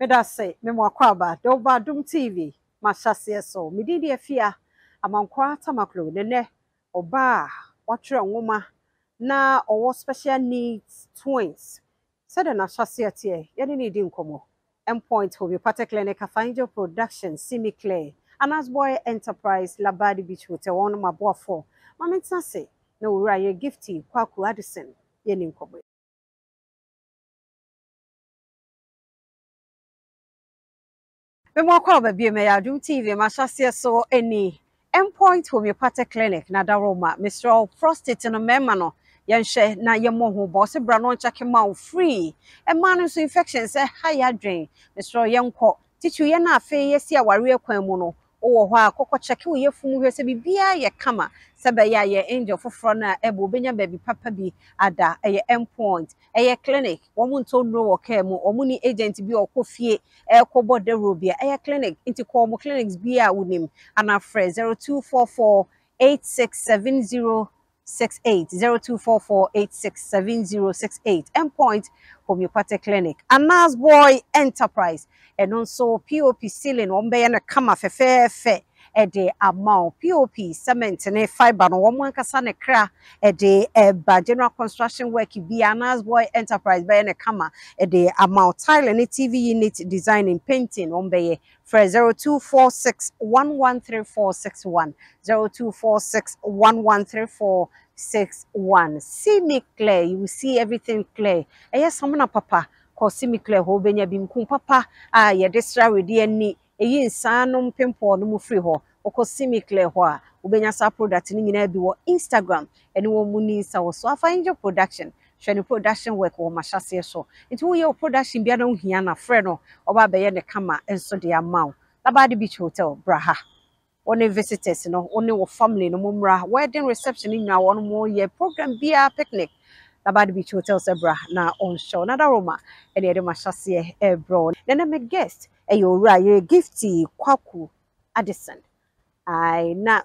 Medase, Memoquaba, Doba Dum TV, Mashasia so, Mididia Fia, among Quata Maclo, Nene, Oba, Watcher and Woman, na or special needs twins. Said an Ashasia tear, Yadini Dincomo, Endpoint will be particularly Kafanjo Production, Simi Clay, Anas Boy Enterprise, Labadi Beach Hotel, on my boy for. Mamma Sassy, no Raya Gifty Kwaku Addison, Yenincomo. Memo kwa me ya do TV mashasi so any Endpoint homeopathy clinic na daroma Mr. Prostate no memano yanhwe na yemo ho ba se bra no check ma free e man so infections e higher drain Mr. yenko titu ye na afi ye si aware akwan mu no wo ho akokọ check wo ye fumu hwe se bibia ye kama se be ya ye angel foforo na e bo benya baby papa bi ada e ye Endpoint e ye clinic wo mu nto nro wo ka mu omuni agent bi okofie e ko bode robia e ye clinic inti ko mu clinics bi a wonim ana frɛ 0244867068 0244867068 Endpoint homeopathic clinic Anas Boy Enterprise and also POP ceiling on be na kama fefe e de amount POP cement ne fiber no won kasa ne kra e de e ba general construction work bi Anas Boy Enterprise be na kama e de amount tile ne TV unit design and painting on be for 0246113461 0246113461 see me clear, you will see everything clear. And yes, I'm not papa cause see me clear ho benya bimkum papa ah ye destra we dey ni eyi insanum pimple no mu free ho okosi me clear ho a obenya sa product ni nyina bi wo Instagram ene wo mu ni sa wo so afanjo production shani production work wo mashase so nti wo ye production bia no hia na frɛ no oba be ye ne kama enso de amount Labadi Beach Hotel braha one visitors no one wo family no mumra wedding reception ni nyina wo no mo ye program bia picnic Labadi Beach Hotel sebra na on show na da Roma ene de mashase e bro na me guest e yo ra ye Gifty Kwaku Addison ai na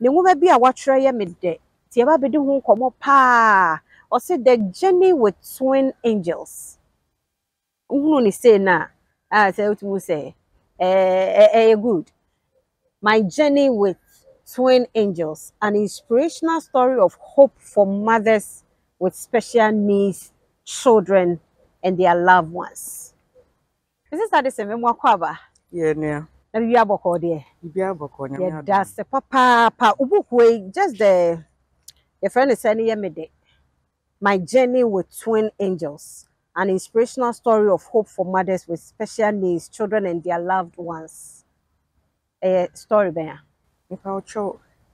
ne nwoma bia watwerɛ ye me de ti e ba be de ho nkɔmɔ pa or say the journey with twin angels. Uhunu ni say na, say what you say, good. My journey with twin angels, an inspirational story of hope for mothers with special needs, children, and their loved ones. Is this that the same Kwaba? Yeah, yeah. Na bibia boko there. Bibia boko nya. Yeah, that's the papa pa ubukwe just the your friend is saying here me dey. My journey with twin angels, an inspirational story of hope for mothers with special needs, children, and their loved ones. A story, Benya.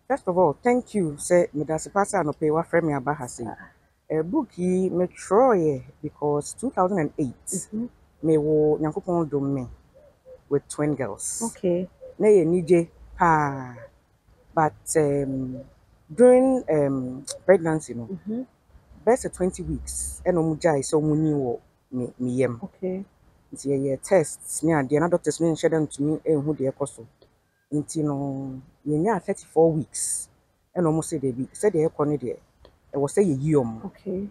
First of all, thank you, say, Medasi Pasa no Pewa Fremi Abahasi. A book he made Troy because 2008 me wo Nyankopon Domain with twin girls. Okay. Nay, Nije Pa. But during pregnancy, no. Best 20 weeks and omujai so munyo me yem. Okay. It's a tests near the other doctors men share them to me and who they cost. Intino near 34 weeks and almost a baby said the corny there. I was say yum. Okay.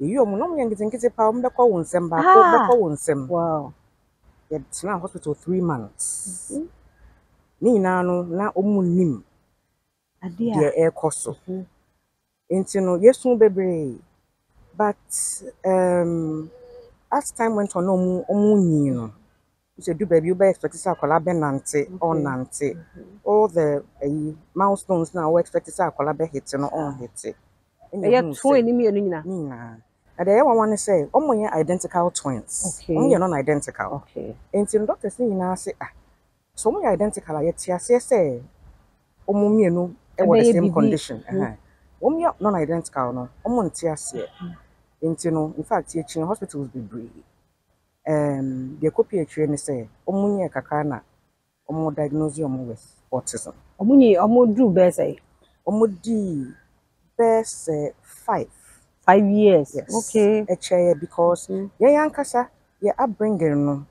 The yum no young getting a palm the call on sem back on sem. Wow. It's now hospital 3 months. Nina no na omunim. A dear air cost. Intino, yes, no baby. But as time went on, no, you said, do baby, you better expect to collab Nancy or Nancy. All the milestones now expect to collab hits and all hits. They are twin, Nina. And I want to say, oh, my identical twins. Okay, you're not identical. Okay, Intino, Doctor Sina say, ah, so many identical, yet, say, oh, mummy, no, it was the same condition. Non-identical, no, in fact, teaching hospitals be brave. The copy train say, Omunia Kakana, Omo diagnosed with autism. Omuni, Omo do best, eh? Omodi best 5 years, yes. Okay, a chair because your young cassa, your upbringing,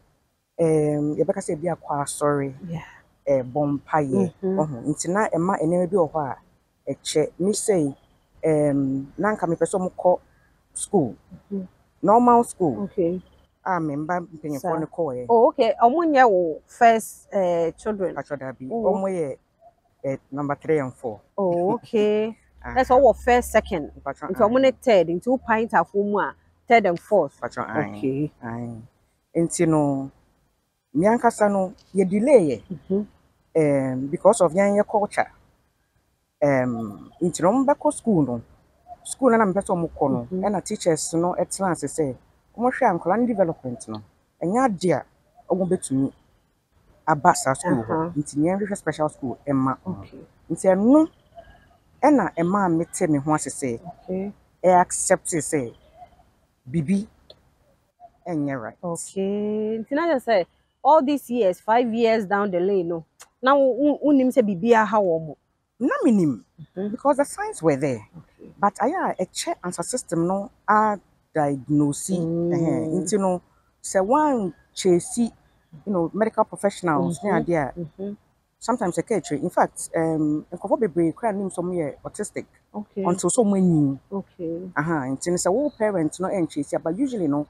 your backer say, be a qua sorry, yeah, a bomb pie, it's not a man and never be a while. Me say, Nanka me person school, normal school. Okay, member for the okay. First children. Actually, number 3 and 4. Oh, okay. That's our first, second. Into our third, into pint of umwa, 3rd and 4th. Okay. Into no, miankasano ye delay. Because of your culture. Into no back school no. School na mbeto mukono. And a teachers no excellence say. Omoche am development no. Enya dia ogobetu ni. Abasa school. Into nyenwe special school Emma. Okay. Into no. Ena Emma mete me who say. Okay. E accept say. Bibi. Enya right. Okay. Into na say. All these years, 5 years down the lane, no. Now, unim say bibi a how omo. Na minim, because the signs were there. Okay. But I a check answer system no are diagnosing. Into no, say one chasey, you know, medical professionals near there. Sometimes a catcher. In fact, probably crying some year autistic. Okay. Until so many. Okay. Into it's a whole parents no and chasey, but usually no.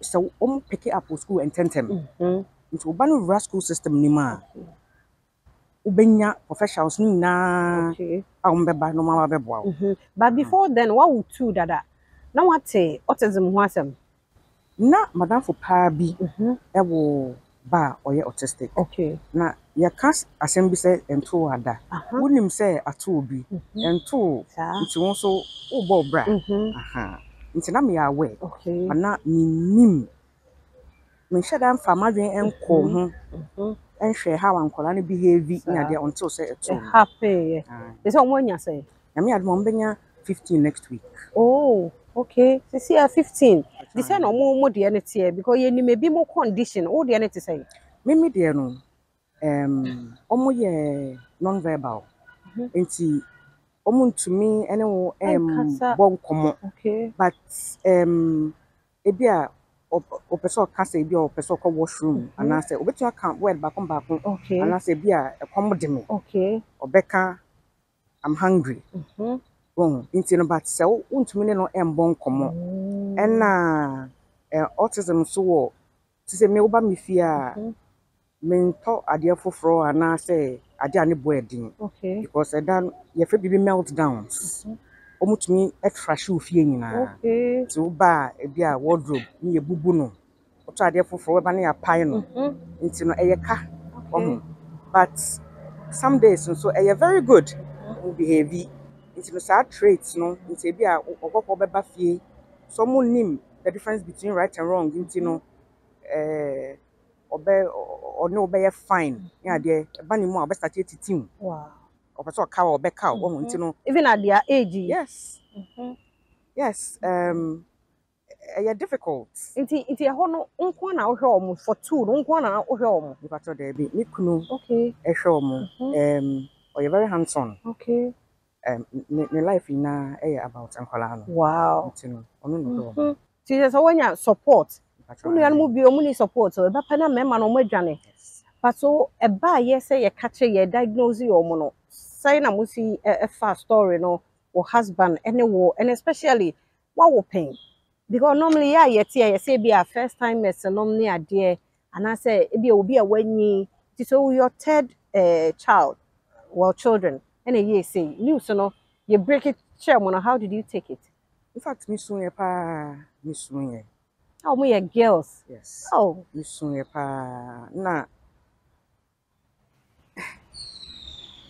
So pick it up with school and tend them. Into a school system nima. Ubenya professionals na. Okay. No mama bebo. But before then, what would you dada? Now what say autism was them? Na madam for pabi. Ewo ba or ye autistic. Okay. Na ya cast assembly say and 2 ada. Wouldn't him say a 2 be and 2 into also ubo bra. It's not me away, okay, but not me nim. When shut down for and come and share how uncle any behavior until say happy. It's on when you say, I mean, I'd want 15 next week. Oh, okay, this year 15. This year no more modernity because you may be more condition. All the energy say, Mimi, dear, no, almost non verbal. To me, and okay, but if you are a person, can say be a person washroom, and I say, which you can't wear back on back, okay, and I say, be a comedy, okay, or Becca, I'm hungry. Wrong, into about so, won't mean no and bone common, and autism so to say, me over me fear, men talk idea for fro, and I say. I didn't wedding, okay, because I done your baby meltdowns. Almost me at fresh shoe feeling. Okay, so bar a beer wardrobe near Bubuno, or try therefore for a pine into no air car. But some days, so a very good behavior into sad traits, no, into a beer or over buffet. Someone name the difference between right and wrong into no. Or no bear fine. Yeah, dear, bunny more best at 18. Wow. Or a cow or back cow, you know, even at their age, yes. Yes, difficult. It's a honor on home for 2, don't one out home. If I told there be Nikuno, okay, a show, or you're very handsome, okay. My life in a about Uncle. Wow, so there's always support. Only I'll move your support, so that panel member on my journey. But so a buy, yes, say a catcher, a diagnosis or mono. Sign a musi a fast story, no, or husband, any war, and especially what will pain. Because normally, I yet here, I say be a first time as a nominee, a dear, and I say it will be a when ye, so your 3rd child, well, children, and a year say, news, no, you break it, chairman, how did you take it? In fact, Miss Swinyer, Miss Swinyer. Oh, we are girls. Yes. Oh, you soon pa na.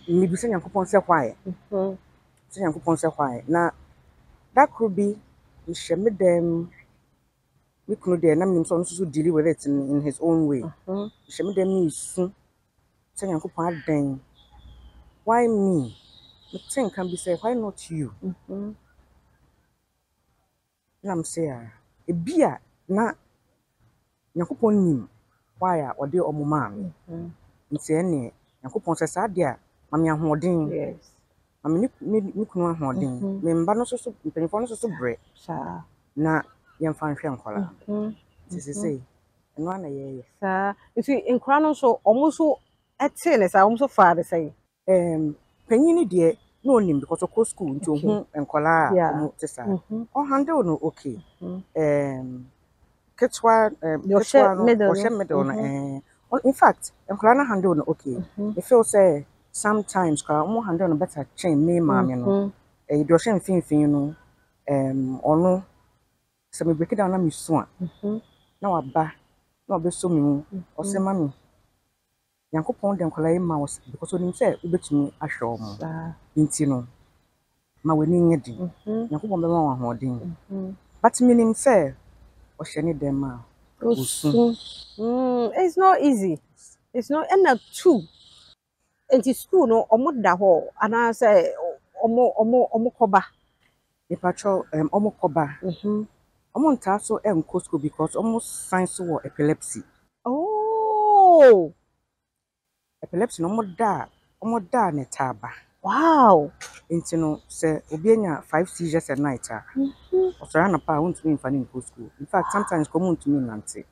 Maybe saying why. Why. Now, that could be we shall meet them. We could their name some to deal with it in his own way. We shall meet them soon. Saying then. Why me? The thing can be said, why not you? I'm saying a beer. Na yakupon nim waya ode omumam nti ene yakupon se sa dia mami ahoden yes mami ni kunu ahoden memba no so so mpenfo no so so bre sa na yemfa nhwe nkola sisisi eno ana ye sa nti nkra no so omuso ete ne sa omuso fa de say penyini de no nim because ko school nti ohun nkola omu tesa o handle no okay In fact, okay. If you say sometimes, better chain me, mammy, you or no, so we break it down. Now, ba, no, be so me or say, mammy. Yanko Pond and Colay Mouse because when himself, which me a show intino. My winning a ding, Yanko Mamma holding. But meaning, sir, or shiny dema. It's not easy. It's not enough too. It is true, no, or more da ho, and I say, or more coba. A patrol, almost coba. Almost tasso and Cosco because almost science or epilepsy. Oh, epilepsy no more da, or da netaba. Wow, intino, sir, Obiana 5 seizures a night. Or surround a pound to me in finding Cosco. In fact, sometimes common to me, Nancy.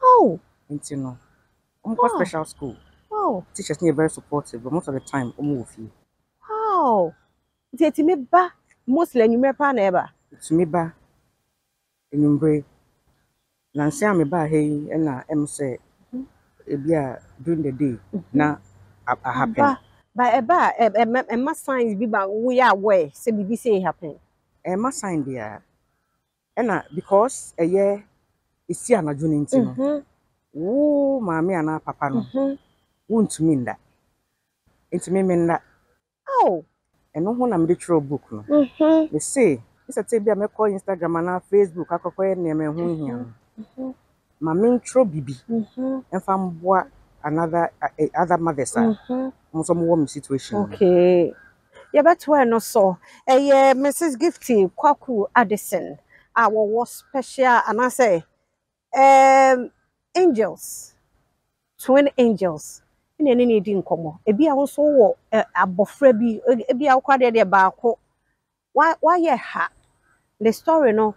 Oh, intino, almost special school. Oh, teachers near very supportive, but most of the time, move you. Wow, it's me ba. Mostly, you may pan ever. It's me ba. In umbre. Nancy, I'm ba, hey, and I am say, if you are during the day, now I happen. By a bar, a must sign be by we are way, say, we say happen. A must sign there. And because a year is here, I'm doing it. Oh, mammy and our papa won't mean that. It's me mean that. Oh. And no one am literal book. No. They say, it's a table I call Instagram and Facebook. I call her name and who here. My main tro bibi. And from what other mothers are. Some warm situation. Okay. Yeah, but why not so? Eh, Mrs. Gifty Kwaku Addison. Our was special, and I say, angels, twin angels. Any need in common. A be also a bofrebi, a be our quadra de barco. Why, ye ha? The story no,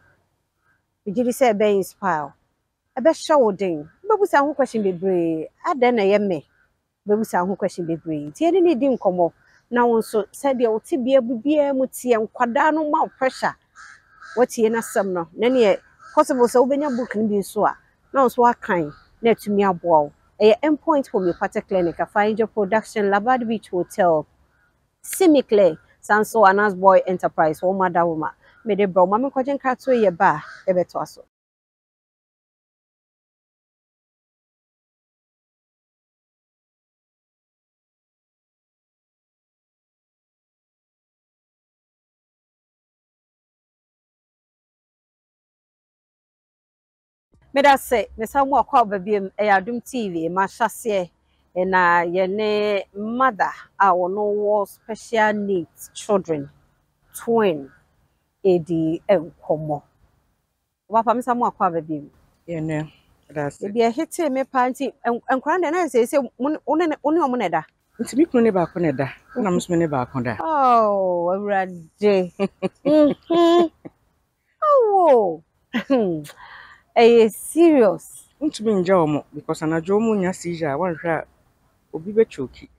we did say be inspired. A best show ding, but we sound question be brave. I then I am me, but we sound question be brave. Any need in common. Now, so said the old tibia would be a mutti and quadano mount pressure. What ye na sumner, none yet possible so open your book and be so. Now, so I kind, net to me a ball. A endpoint for your Pata Clinic, a fine job production, Labadi Beach Hotel, Simiclay, Sanso, Anas Boy Enterprise, Woma Dawoma, Mede Bro, Mamma Quajan Katsu, ye bar, Ebetoso. Meda say, Miss Hamwa Cobbim, a doom TV, Mashasye, and a mother, our no war special needs children, twin, Eddie, and Como. What Miss Hamwa Cobbim? You know, that's it. Be a hit, me panty, and grand and I say, only a moneda. It's me, Cuneba Coneda, and I'm Smineba Conda. Oh, a rad day. Oh. Serious. Won't be in Jomo because an adjomunia seizure one crab will be a choky.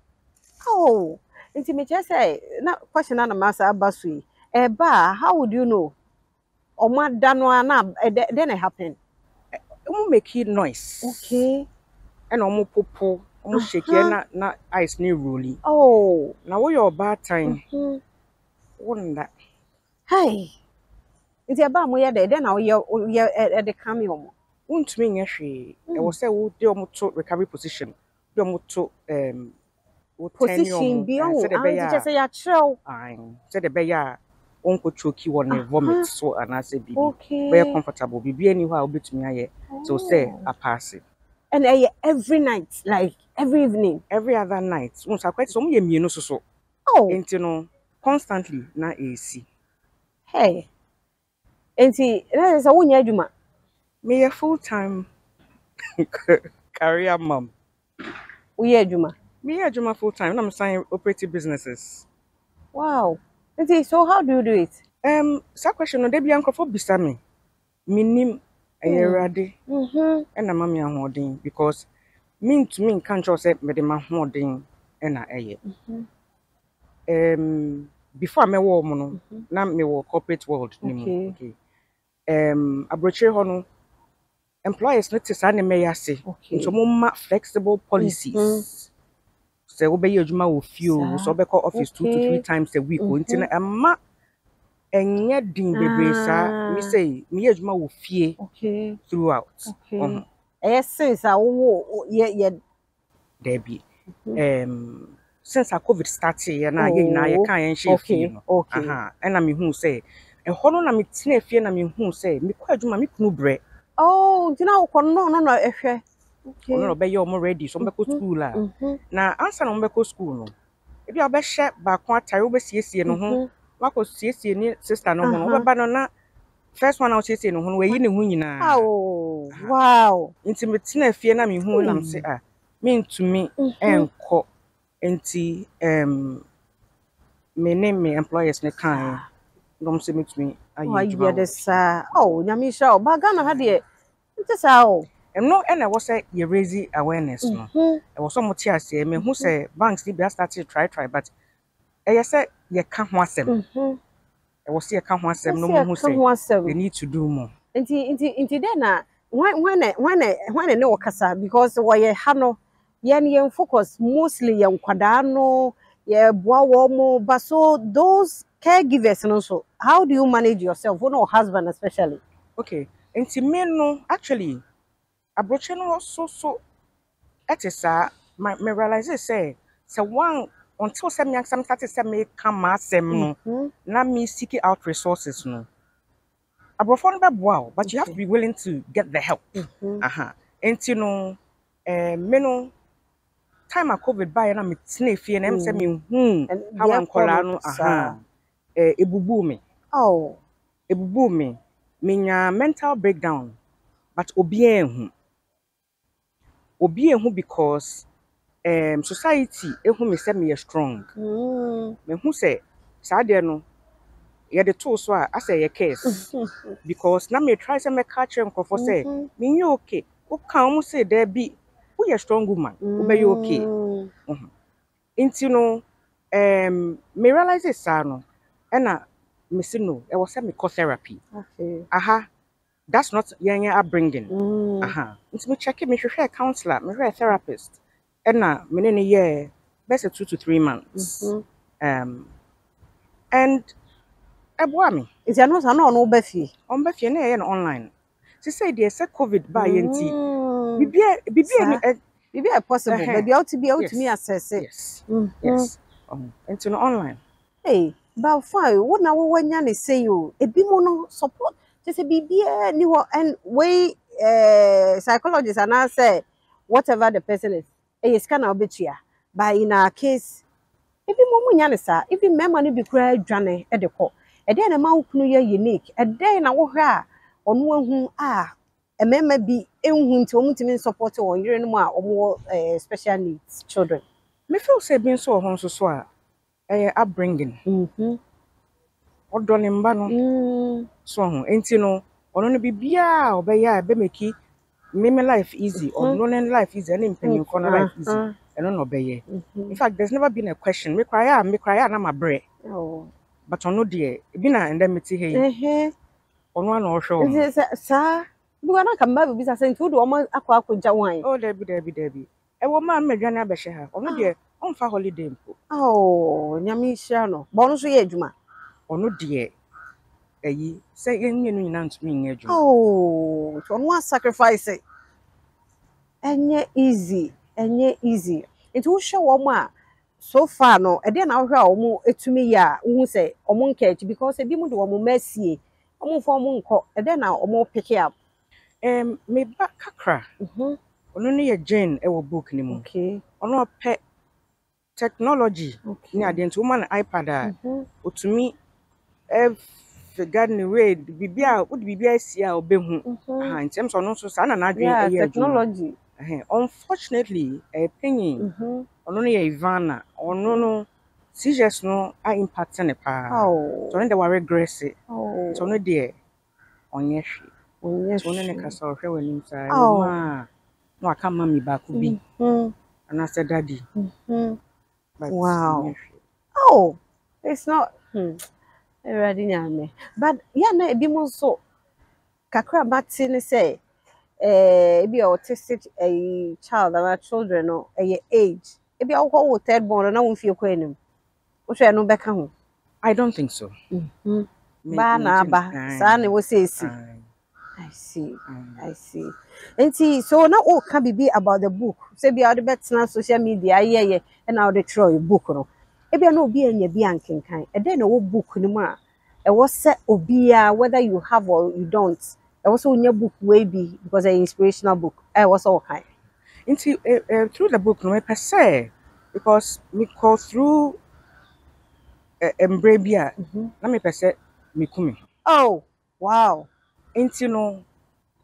Oh, intimate, I say, not question on a master basui. A bar, how would you know? Or mad done one up, then it happened. It won't make it noise. Okay. And almost popo, almost shaky, not ice new rolling. Oh, now we are bad time. Wouldn't that? Hey. It's a bam, we are there, then we are at the cameo. Won't mean actually, I was a wood to recovery position. Domo to position beyond the show. I said a bear, Uncle Chucky one vomit, so and I said, be very comfortable, be anyhow, bit me aye, so say I pass it. And I every night, like every evening, every other night, once I quite so many immunos so. Oh, and you know, constantly, not AC. Hey. And see, that is a one year juma. Me a full time career mom. We are juma. Me a juma full time. I'm signing operative businesses. Wow. And see, so how do you do it? So question on Debbie Uncle for Bissami. Minim a ready. And a mammy and holding because mean to me can't just say Medema holding and a year. Before I met woman, now me war corporate world. Okay. Abroche hono employers notice animeyasi. Okay. So mumma flexible policies. So we be yojuma o few. So we call office 2 to 3 times a week. Until na ma enye din bebre sa me say me yojuma o fie. Okay. Throughout. Okay. Since I wo ye Debbie. Since our COVID started, and I can't share. And I mean, who say, and hold on, I mean, and I mean, who say, me quite my bread. Oh, you know, no, if you no, but you're more ready, so Mako school. Now, answer on Mako school. If you are best shot by quite I overseas, you know, Mako CC, sister, no, but no, first one I'll say, no, we're in the winning. Oh, wow, intimate, and I mean, who I'm say, mean to me and co. Anti my name my employers ne kind don't say me to me I you this oh nyamisha ba Ghana ha de ntesao em no and I was say you raise awareness no I was so much as me who say banks dey started try but I say you ka ho asem I was say ka ho asem no mo who say we need to do more inti there na when no kasa because we ha no yen yen focus mostly yen kwadano ye boa mo but so those caregivers and also how do you manage yourself or no husband especially okay and no actually abrochen also so it is my realize say so one until some young some started say me come asem no na me seek out resources no abrofon be boa but you have to be willing to get the help and no meno time of COVID by and I'm sniffing and I'm saying, how I'm calling a boo me. Oh, a boo me, mean a mental breakdown, but obeying who because society, a whom is semi strong. Men who say, Sadiano, you had the two so I say a case because now me try some catch and for say, mean you okay, who come say there be. We are strong woman. But you okay? Into no, me realize this no, and I missing no. I was saying me therapy. Okay. That's not your upbringing. Into me checking me a counselor, me a therapist, and now me in a year, best 2 to 3 months. And I bore me. Is there not no Bethy? On Bethy, and online. She said they said COVID by NT. Be possible, but you ought to be out to me assess it. Yes, yes, and to online. Hey, but fine, what now? When you say you a bit more support, just a BBA new and way psychologists and I say whatever the person is, a scanner obituary. But in our case, if you want to say, if you memory be great, Johnny at the court, and then a mouth unique, and then I will hear on one who are. And member be in whom to support or you or more special needs children. Me feel say being so home so soa upbringing. Or don't embano so ain't you know, or only be beer or bear bemeki, me life easy or learning life easy and impending corner life easy and on obey. In fact, there's never been a question. Me cry, and I'm a bread. Oh, but on no dear, Bina and then me tea here on one or show. Sir. You are not come back because I sent you to almost aqua wine. Oh, Debbie. A woman may run a besher, or no dear, on for holiday. Oh, Yamishano, Bonsu Edma, or no dear. A ye say any nonce mean, oh, on one sacrifice it. And ye easy, It will show Oma so far no, and then I'll row more to me, ya, who say, or moon catch because a demon to a messy, a moon for moon cock, and then I'll more pick up. Me back kakra. Only a Jane ever book anymore. Okay. On our pet technology. Okay. Near the woman iPad. Or to me, if the garden way, Bibia would be BICA or Bim. In terms of also San and Adrian technology. Unfortunately, a penny only a Ivana or no, seizures no, I impact on a power. Oh, so when they were regressive. Oh, so no dear on your sheet. Yes, one in a castle, inside. Oh, no, I can't, mommy, back could be. And I said, Daddy, wow, oh, it's not ready, but yeah, no, it be more so. Kakra Martin say, be autistic a child and our children or a age. If you are third born and I won't feel queen. What should I know back home? I don't think so. I see, I see. And see, so now all can be about the book. Say be out the bets now social media, yeah, and now they throw your book no. If you no be any bianking kind, and then a book no more. And what's set obia whether you have or you don't. I was on your book way be because an inspirational book. I was all kind. Into through the book no per se because me call through Embrabia. Let me per se me come. Oh wow. Into no,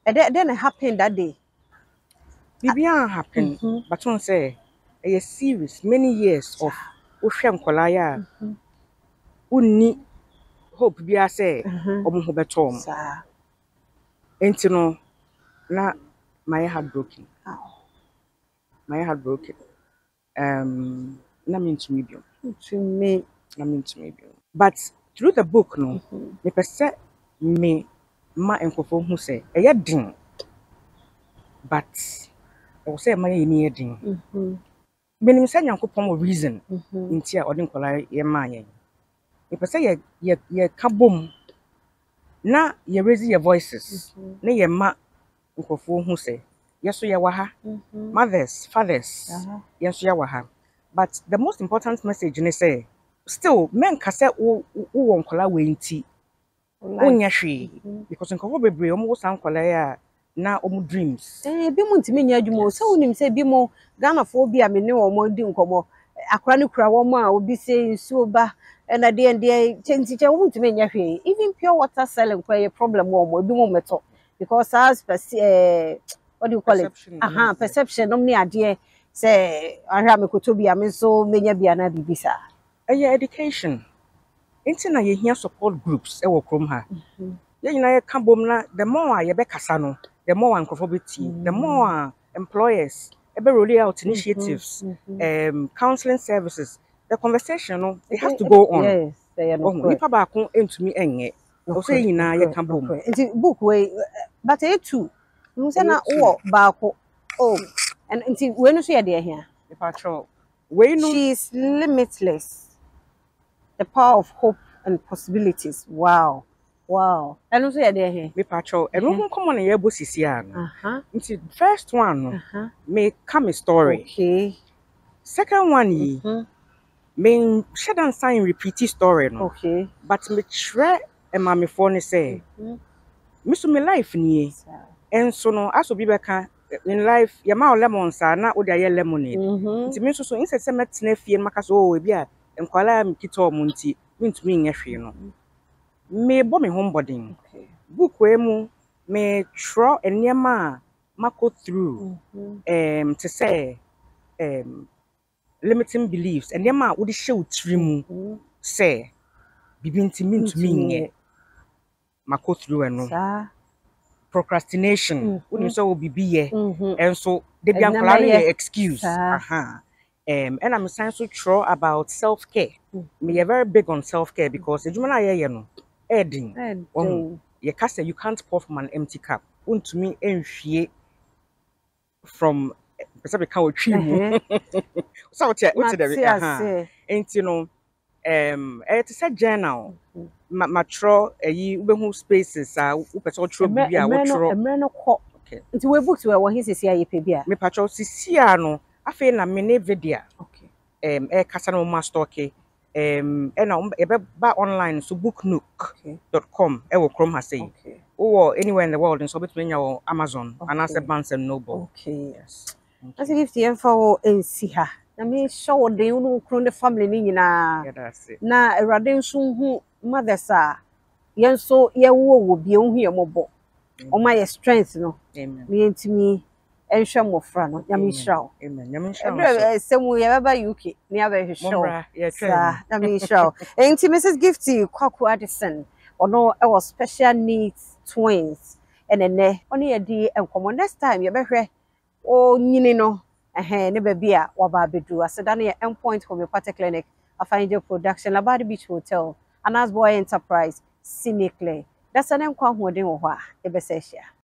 and then it happened that day. Bibia happened, but don't say a series many years of Osham Kolaya. Uni hope be I say, Omuhobetom. Into no, not my heart broken. My heart broken. Not mean to me, to me, not mean to me, but through the book, no, the percent me. Ma and Kofo who say, I had ding, but I will say, my near ding. Many say, Uncle Pomo reason in tear or dinkola, ye mine. If I say, ye kaboom, now ye raise your voices, nay ye ma, Kofo who say, yes, we are mothers, fathers, yes, we are. But the most important message, they say, still men cassette who won't call away in tea. Because in Kobe, almost uncle, now dreams. Eh, be more to me, Yajumo, so him say be more Ghanaphobia, me no more dinkomo. A cranucra woman will be saying sober, and a day and day change teacher won't mean Yafi. Even pure water selling quite a problem will be more metal because as what do you call it? Aha, perception, only idea say I have a cotobia, mean so many be an abibisa. Your education. Intina ye hear support groups ewo krom ha ye nyina ye ka bom na the more ye be kasa no the more ancophobity the more employers ebe roll out initiatives counseling services the conversation no it has to go on. Yes they are no ipa ba kon entumi enye o say nyina ye ka bom inti book we but e too no say na wo ba ko oh and inti we no so ye de here the patrol we no she is limitless. The power of hope and possibilities. Wow, wow. And also, yeah, they're here. Me patrol. And we come on a yearbook this year. It's the first one. May come a story. Okay. Second one, ye may shed and sign repeated story. No. Okay. But me try and my phone say, "Miss me life ni." And so no, I should be back in life. Yama lemons are not order your lemonade. It's me so inside some sniffy and makaso beer. And Kalam Kito Munti, Mint Wing Ashino. May bomb homeboarding. Book Wemu may throw a near Mako through to say limiting beliefs and Yama would show trim say begin to mint wing Mako through and procrastination wouldn't so be and so they be an excuse. And I'm saying so true about self-care. Me very big on self-care because the woman I know, adding, you can't pour from an empty cup. Unto me, and she from a cow tree. So what's the and you know, it's a journal. Matro, who spaces are true. Okay, it's where books were what he says here. Me patrol Siciano. I feel na mini video. Okay. Casano master okay. And buy online so booknook.com. Chrome has say. Okay. Or anywhere in the world in so between your Amazon and as a Barnes and Noble. Okay. Yes. As if the info and see her. I mean, show they will crown the family in a na a radinson who mothers are. Yen so ye will be on here mobile. On my strength, no. Amen. Me to me. And Shamu Fran, Yamishaw. Amen. Yamishaw. Some we ever UK, never his show. Yamishaw. And to Mrs. Gifty Kwaku Addison, or no, our special needs twins. And then only a day and come on next time, you better. Oh, Nino, a hand, never beer or Babidu. I said, Daniel Endpoint Homeopathic Clinic, a fine production, Labadi Beach Hotel, Anas Boy Enterprise, Cynically. That's an Mkwang Modin Owa, Ebesesia.